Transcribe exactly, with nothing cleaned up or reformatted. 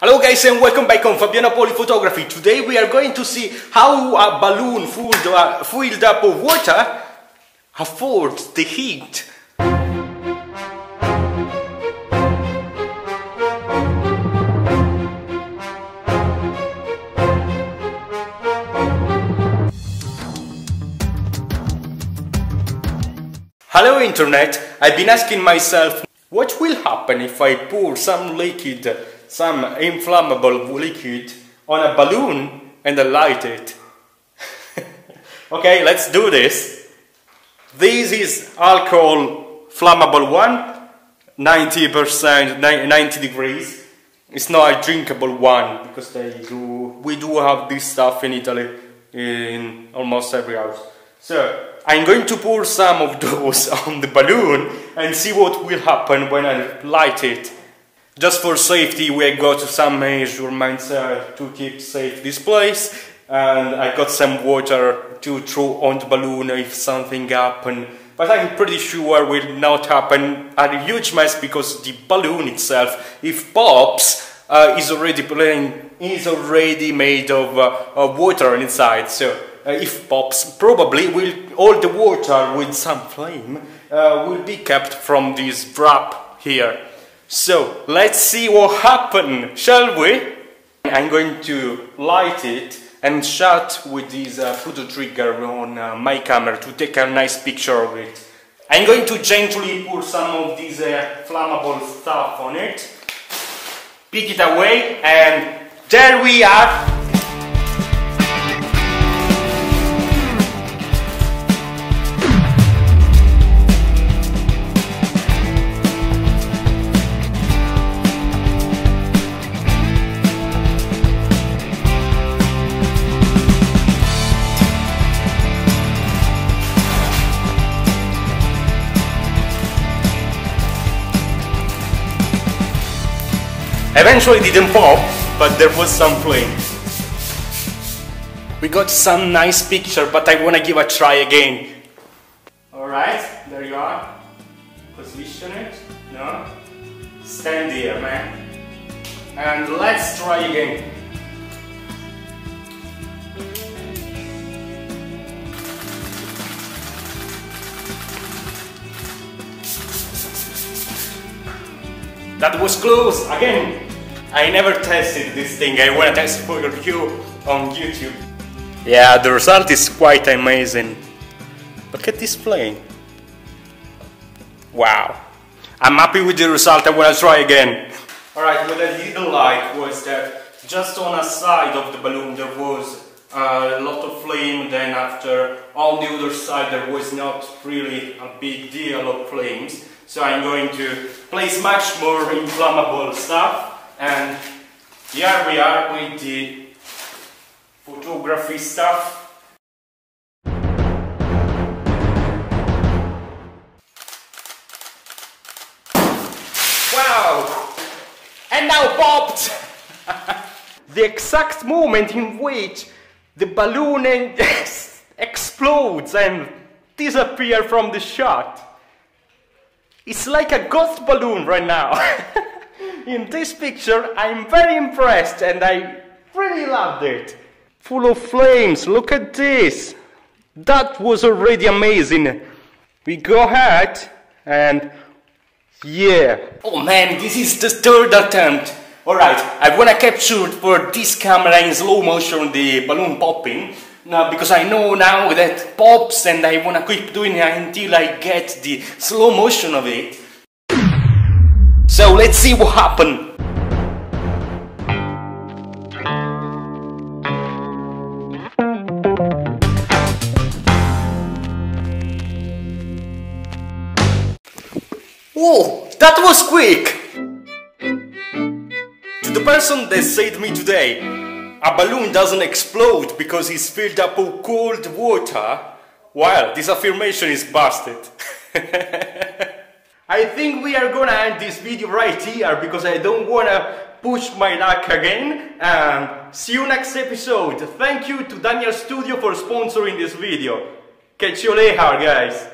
Hello guys and welcome back on Fabio Napoli Photography. Today we are going to see how a balloon filled, uh, filled up with water affords the heat. Hello internet, I've been asking myself what will happen if I pour some liquid some inflammable liquid on a balloon and then light it. Okay, let's do this. This is alcohol flammable one, ninety percent, ninety degrees. It's not a drinkable one because they do, we do have this stuff in Italy in almost every house. So I'm going to pour some of those on the balloon and see what will happen when I light it. Just for safety we got some measurements uh, to keep safe this place, and I got some water to throw on the balloon if something happened, but I'm pretty sure will not happen a huge mess because the balloon itself, if pops, uh, is already playing, is already made of, uh, of water inside, so uh, if pops probably will all the water with some flame uh, will be kept from this wrap here. So, let's see what happens, shall we? I'm going to light it and shut with this uh, photo trigger on uh, my camera to take a nice picture of it. I'm going to gently pour some of this uh, flammable stuff on it, pick it away, and there we are! Eventually it didn't pop, but there was some flame. We got some nice picture, but I wanna give a try again. Alright, there you are. Position it, no? Stand here, man. And let's try again. That was close! Again! I never tested this thing, I wanna test for you on YouTube. Yeah, the result is quite amazing. Look at this plane. Wow. I'm happy with the result, I wanna try again. Alright, what I didn't like was that just on a side of the balloon there was a lot of flame, then after on the other side there was not really a big deal of flames. So I'm going to place much more inflammable stuff, and here we are with the photography stuff. Wow! And now popped! The exact moment in which the balloon explodes and disappears from the shot. It's like a ghost balloon right now. In this picture, I'm very impressed and I really loved it. Full of flames, look at this. That was already amazing. We go ahead and yeah. Oh man, this is the third attempt. Alright, I wanna capture for this camera in slow motion the balloon popping. No, because I know now that pops and I wanna keep doing it until I get the slow motion of it. So let's see what happens. Whoa, that was quick! To the person that saved me today, a balloon doesn't explode because it's filled up with cold water. Well, this affirmation is busted. I think we are gonna end this video right here because I don't wanna push my luck again. And see you next episode. Thank you to Daniel Studio for sponsoring this video. Catch you later, guys.